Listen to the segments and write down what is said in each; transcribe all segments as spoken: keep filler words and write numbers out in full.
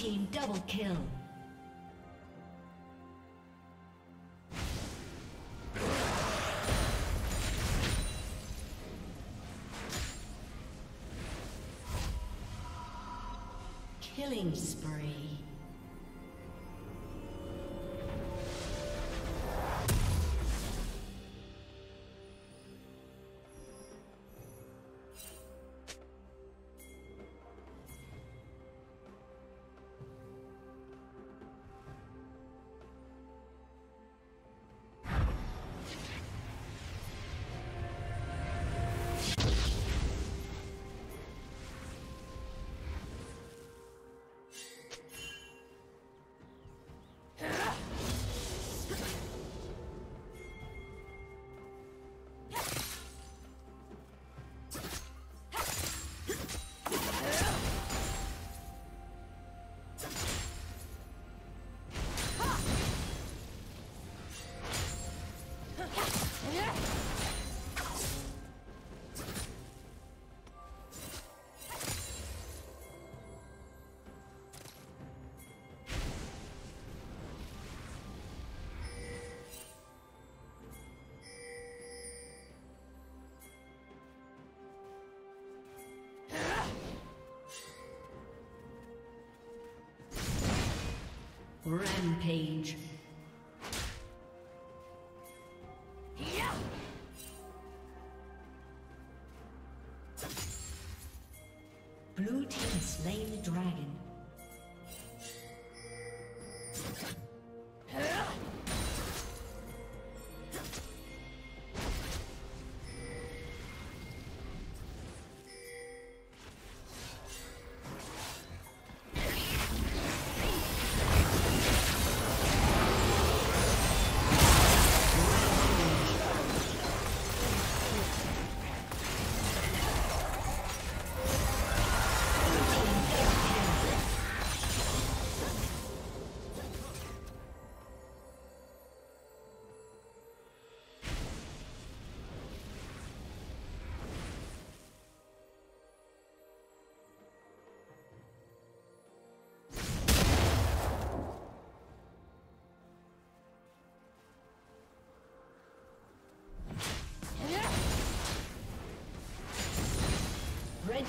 team double kill. Killing spree. Rampage. Blue team slain the dragon. Red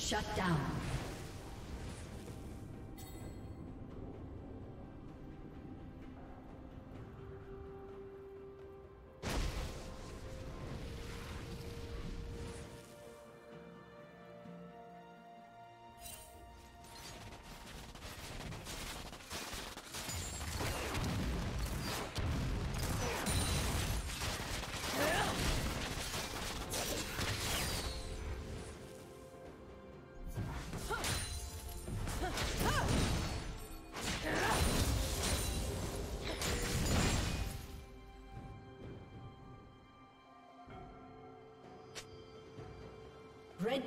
Shut down. Red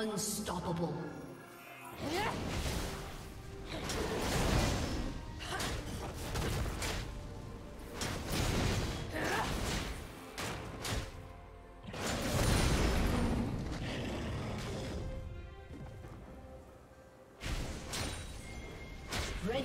Unstoppable. Red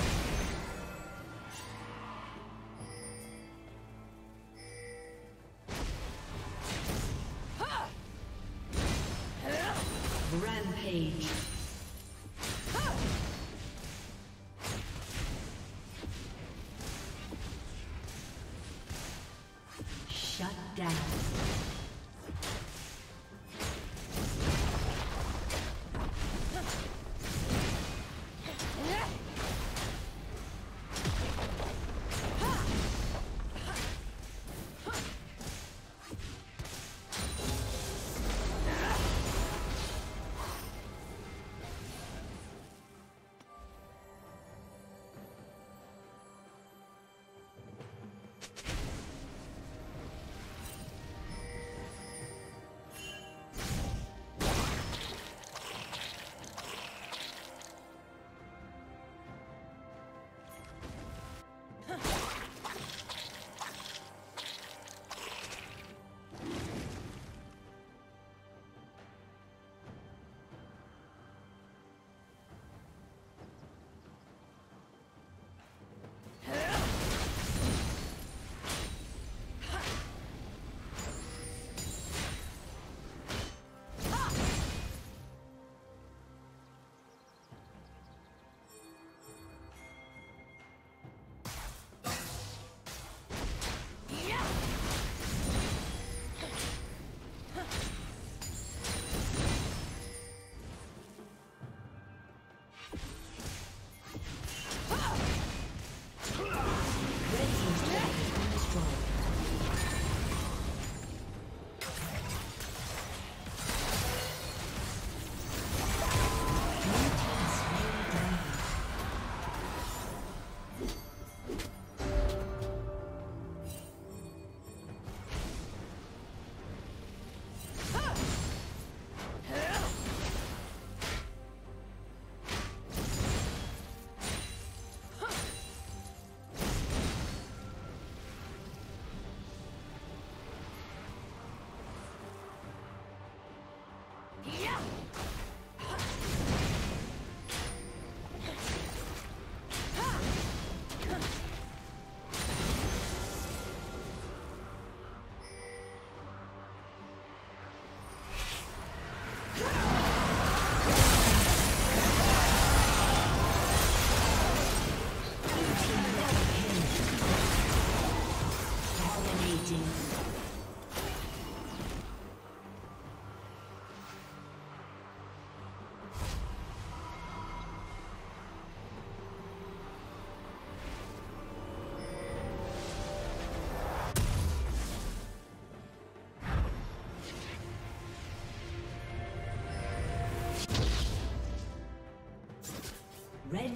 been destroyed. Rampage. Shut down. Red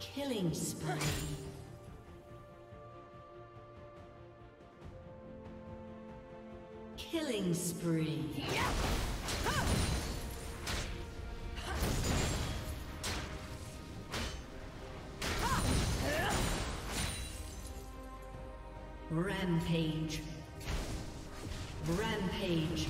Killing spree. Killing spree. Rampage. Rampage.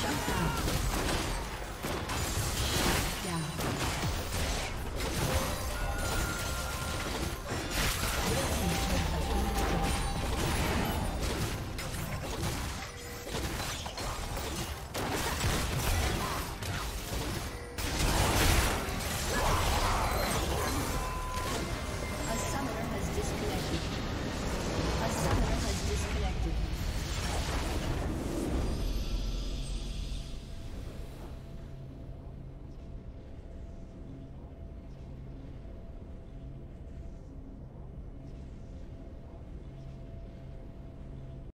Shut down.